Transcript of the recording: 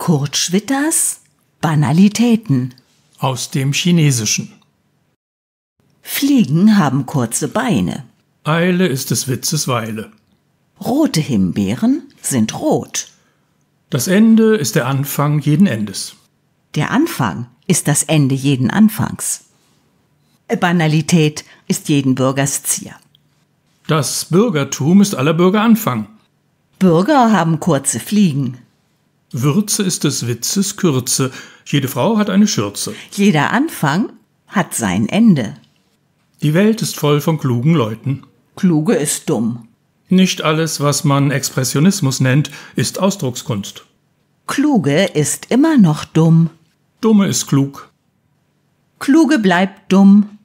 Kurt Schwitters Banalitäten aus dem Chinesischen. Fliegen haben kurze Beine. Eile ist des Witzes Weile. Rote Himbeeren sind rot. Das Ende ist der Anfang jeden Endes. Der Anfang ist das Ende jeden Anfangs. Banalität ist jeden Bürgers Zier. Das Bürgertum ist aller Bürger Anfang. Bürger haben kurze Fliegen. Würze ist des Witzes Kürze. Jede Frau hat eine Schürze. Jeder Anfang hat sein Ende. Die Welt ist voll von klugen Leuten. Kluge ist dumm. Nicht alles, was man Expressionismus nennt, ist Ausdruckskunst. Kluge ist immer noch dumm. Dumme ist klug. Kluge bleibt dumm.